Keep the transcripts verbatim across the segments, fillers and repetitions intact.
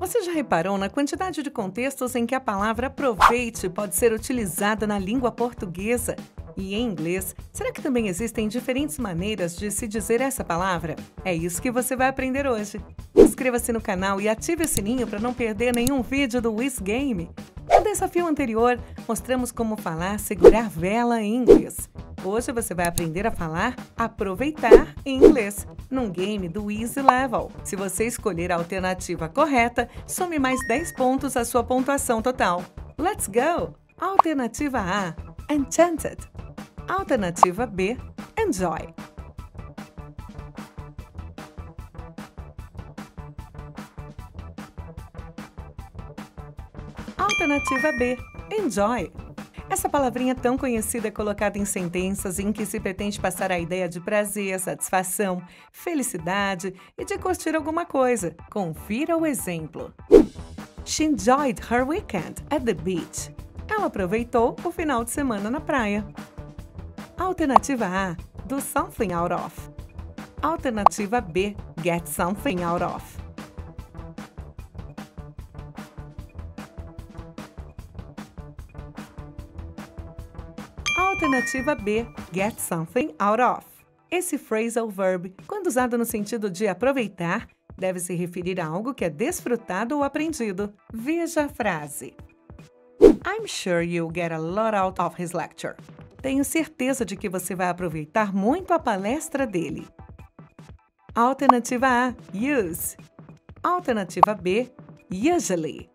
Você já reparou na quantidade de contextos em que a palavra aproveite pode ser utilizada na língua portuguesa? E em inglês, será que também existem diferentes maneiras de se dizer essa palavra? É isso que você vai aprender hoje. Inscreva-se no canal e ative o sininho para não perder nenhum vídeo do Wiz Game. No desafio anterior, mostramos como falar segurar vela em inglês. Hoje você vai aprender a falar aproveitar em inglês, num game do Easy Level. Se você escolher a alternativa correta, some mais dez pontos à sua pontuação total. Let's go! Alternativa A, Enchanted. Alternativa B, Enjoy. Alternativa B, Enjoy. Essa palavrinha tão conhecida é colocada em sentenças em que se pretende passar a ideia de prazer, satisfação, felicidade e de curtir alguma coisa. Confira o exemplo. She enjoyed her weekend at the beach. Ela aproveitou o final de semana na praia. Alternativa A, do something out of. Alternativa B, get something out of. Alternativa B, get something out of. Esse phrasal verb, quando usado no sentido de aproveitar, deve se referir a algo que é desfrutado ou aprendido. Veja a frase. I'm sure you'll get a lot out of his lecture. Tenho certeza de que você vai aproveitar muito a palestra dele. Alternativa A, use. Alternativa B, usually.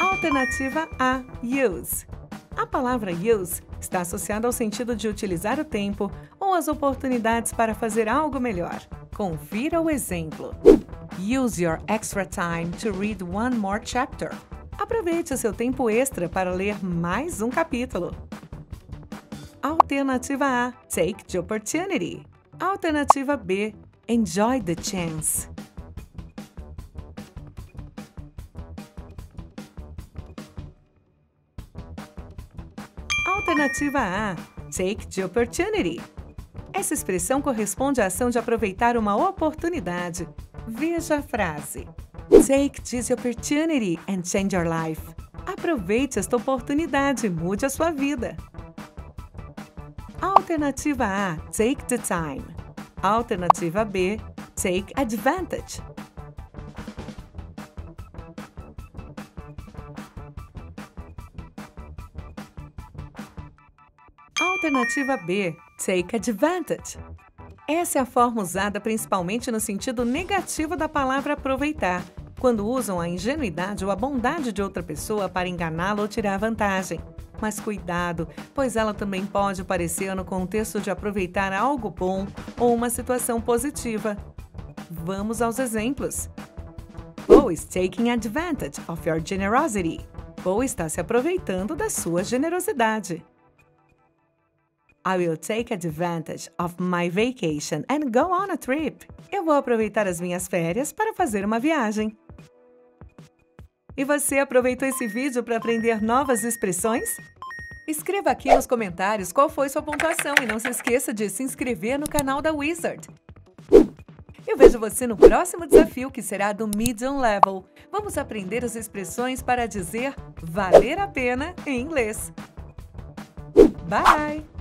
Alternativa A, use. A palavra use está associada ao sentido de utilizar o tempo ou as oportunidades para fazer algo melhor. Confira o exemplo. Use your extra time to read one more chapter. Aproveite o seu tempo extra para ler mais um capítulo. Alternativa A, take the opportunity. Alternativa B, enjoy the chance. Alternativa A, take the opportunity. Essa expressão corresponde à ação de aproveitar uma oportunidade. Veja a frase. Take this opportunity and change your life. Aproveite esta oportunidade e mude a sua vida. Alternativa A, take the time. Alternativa B, take advantage. Alternativa B, take advantage. Essa é a forma usada principalmente no sentido negativo da palavra aproveitar, quando usam a ingenuidade ou a bondade de outra pessoa para enganá-la ou tirar vantagem. Mas cuidado, pois ela também pode aparecer no contexto de aproveitar algo bom ou uma situação positiva. Vamos aos exemplos. Bo is taking advantage of your generosity. Bo está se aproveitando da sua generosidade. I will take advantage of my vacation and go on a trip. Eu vou aproveitar as minhas férias para fazer uma viagem. E você aproveitou esse vídeo para aprender novas expressões? Escreva aqui nos comentários qual foi sua pontuação e não se esqueça de se inscrever no canal da Wizard. Eu vejo você no próximo desafio, que será do Medium Level. Vamos aprender as expressões para dizer valer a pena em inglês. Bye!